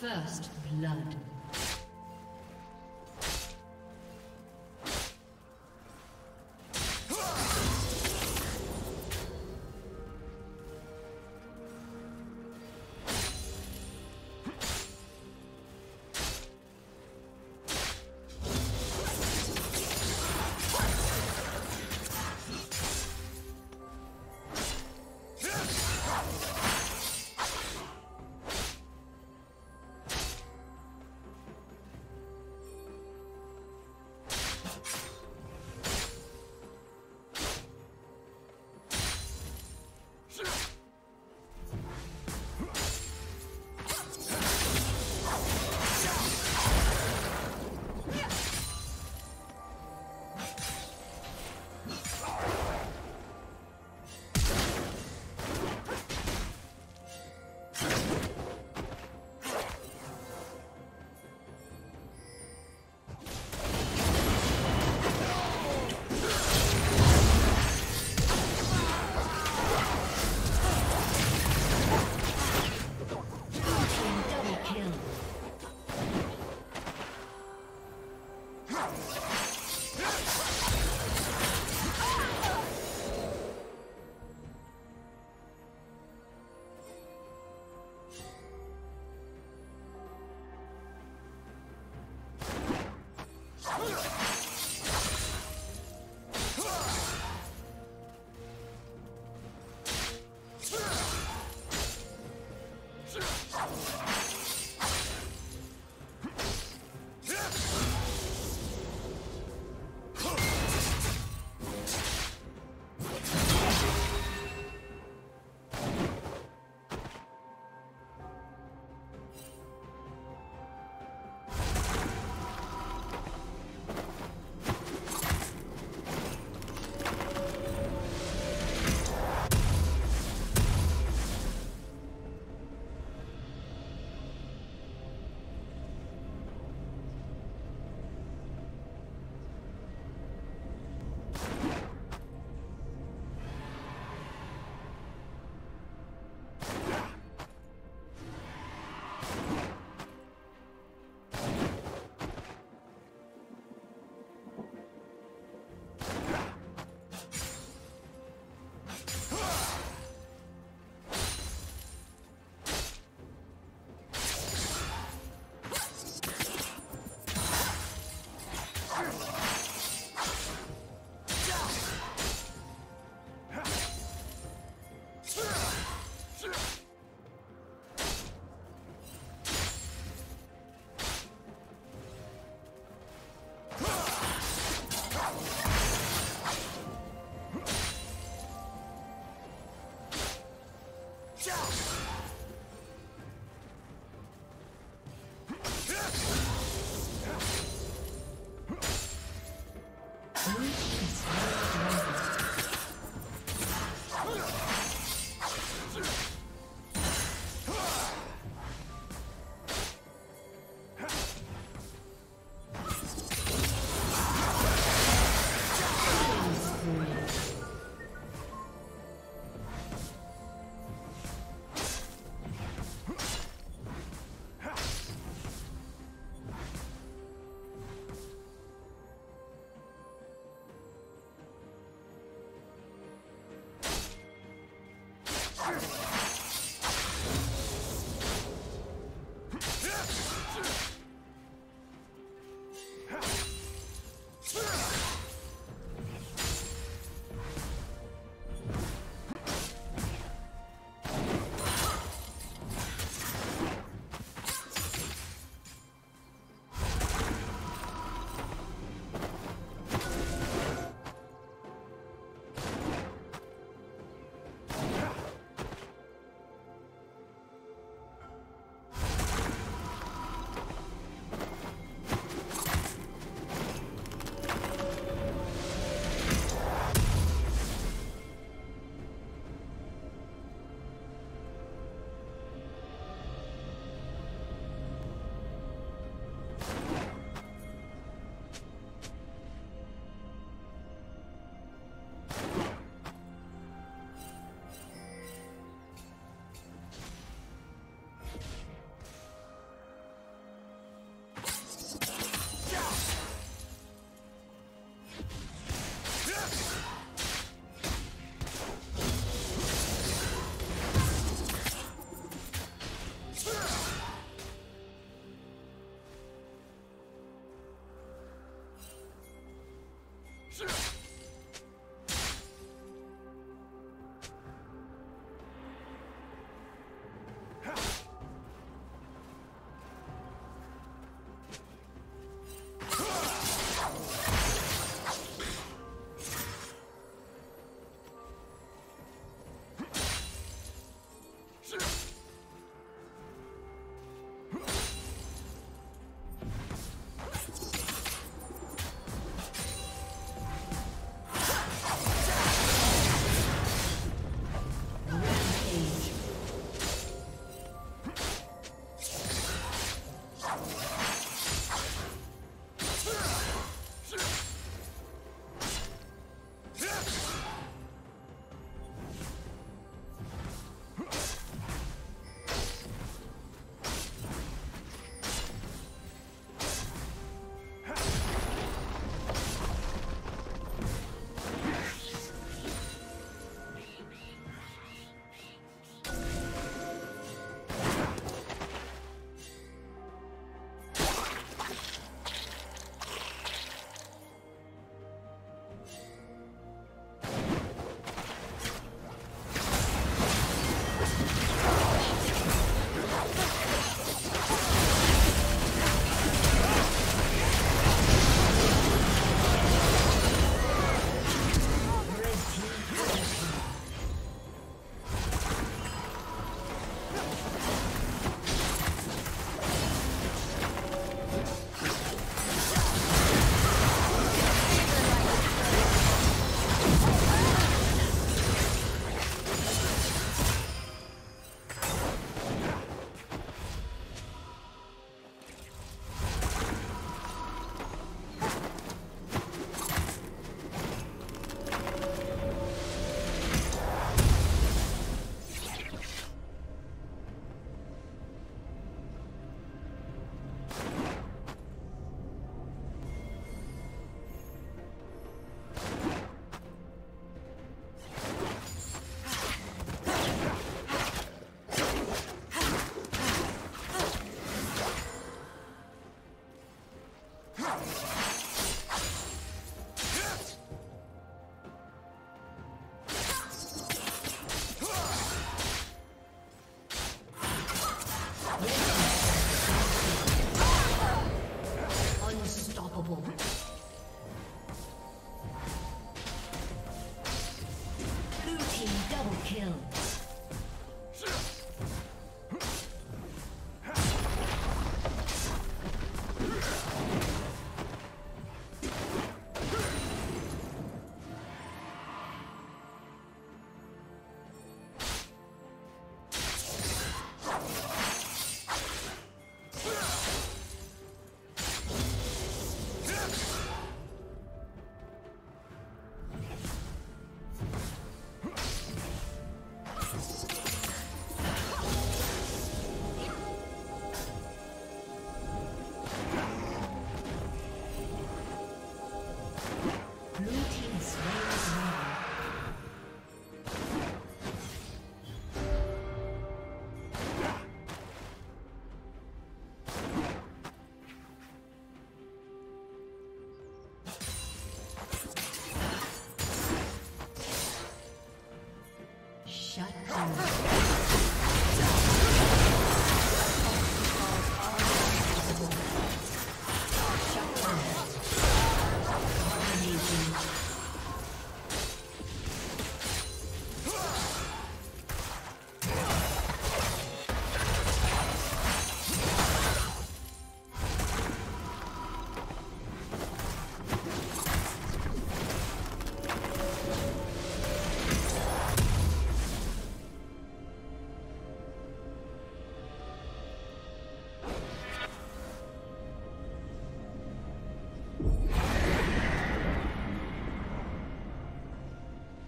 First blood.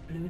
Blue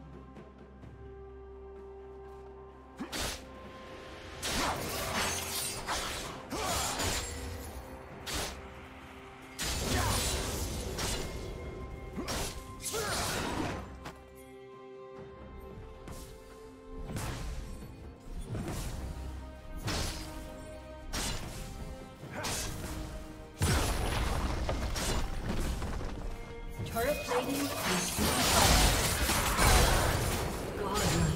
Turret plating is still on fire. Godly.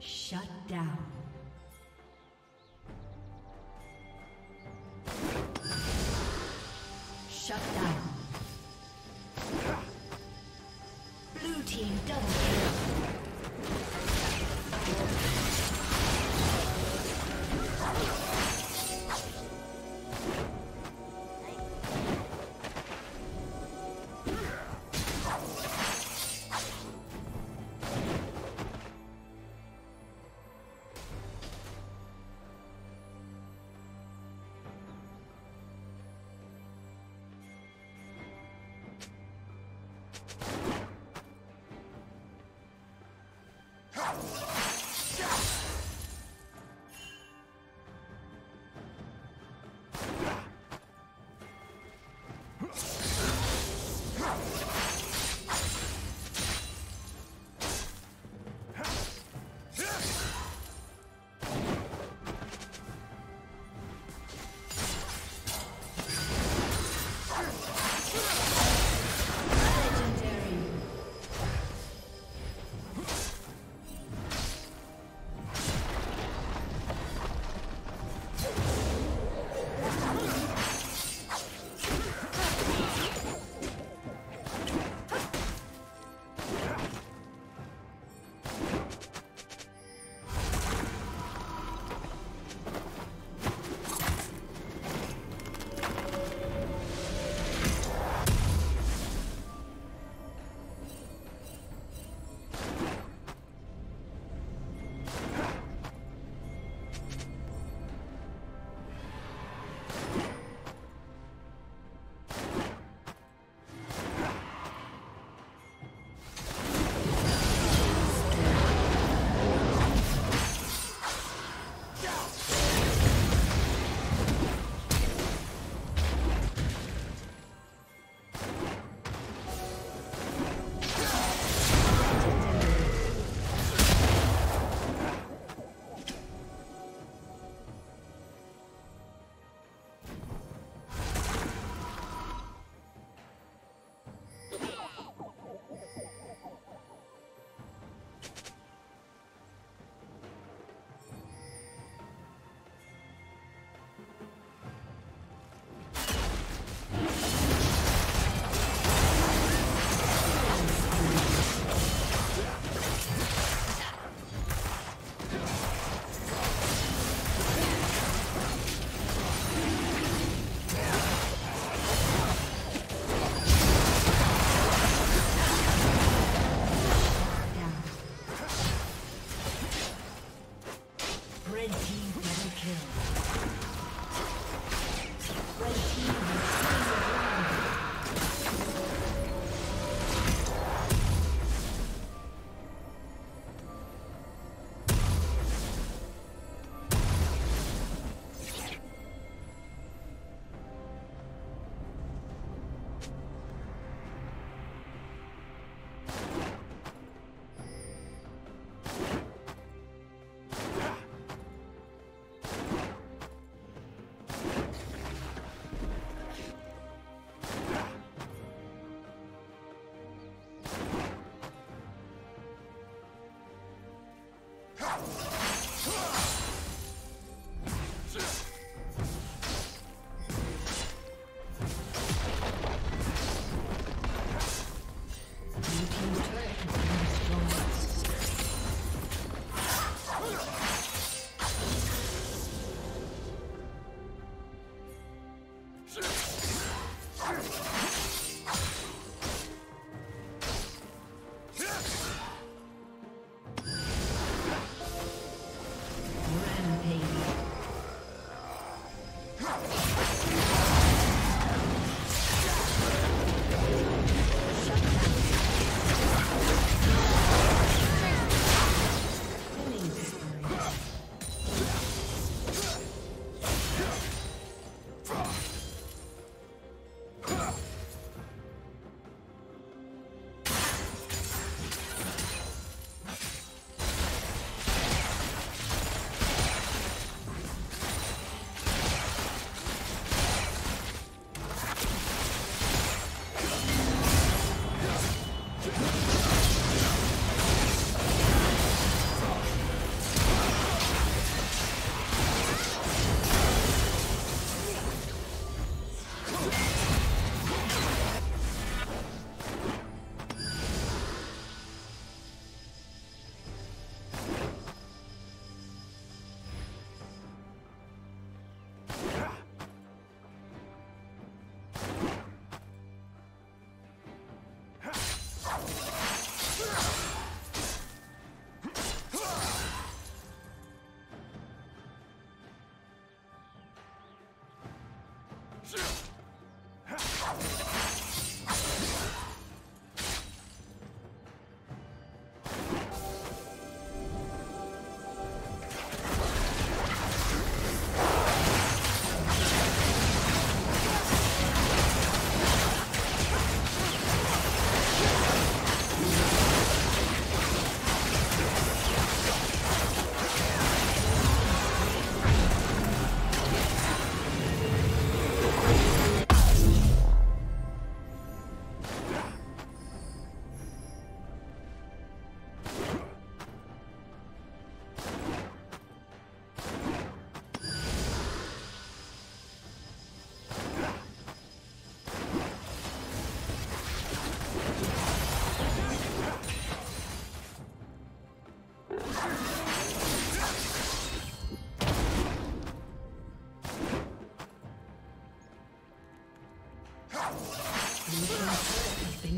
Shut down. Shut down. Blue team double kill.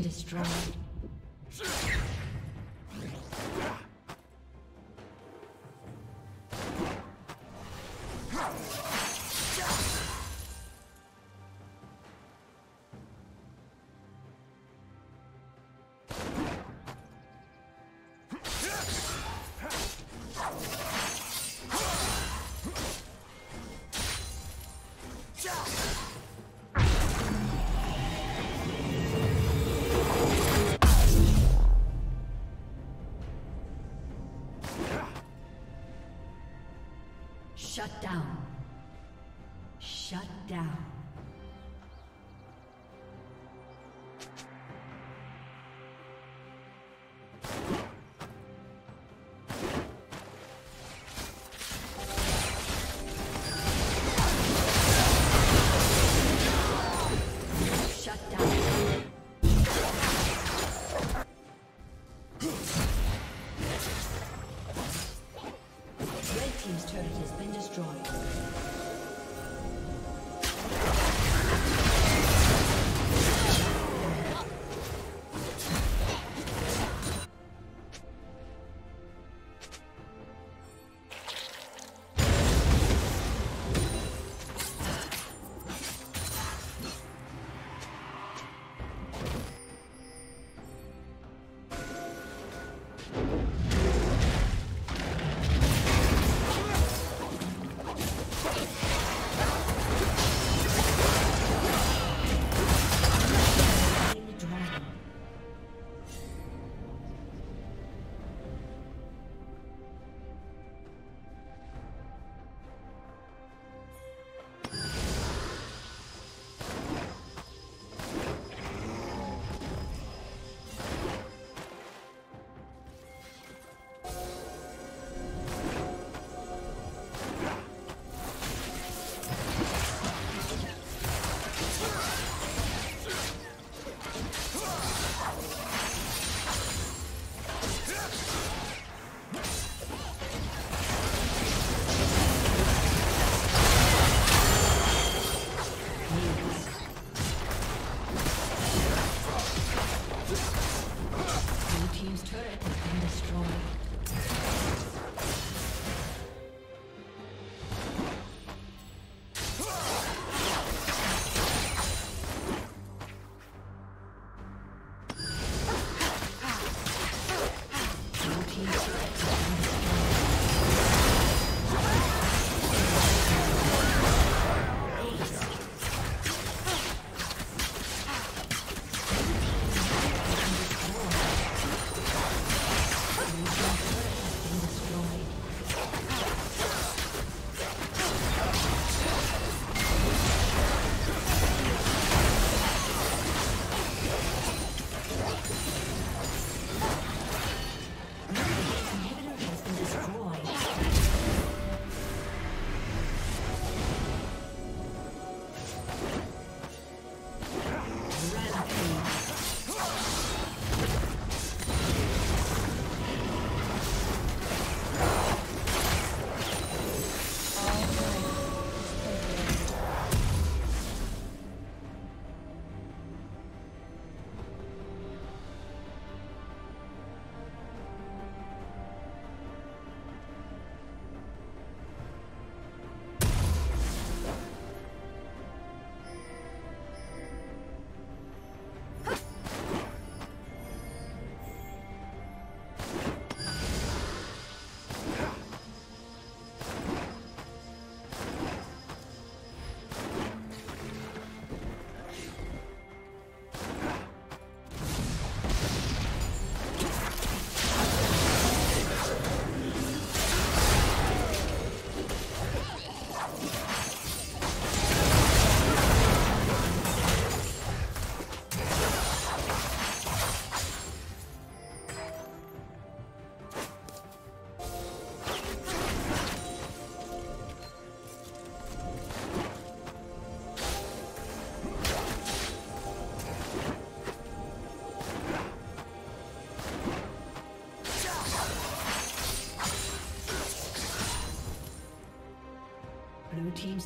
Destroyed. Shut down. Shut down. Team's turret has been destroyed. team's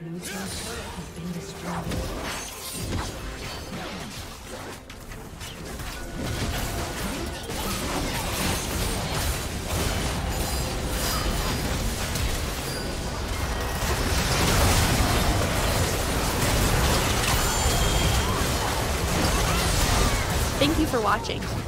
Blue team's turret has been destroyed. Thank you for watching.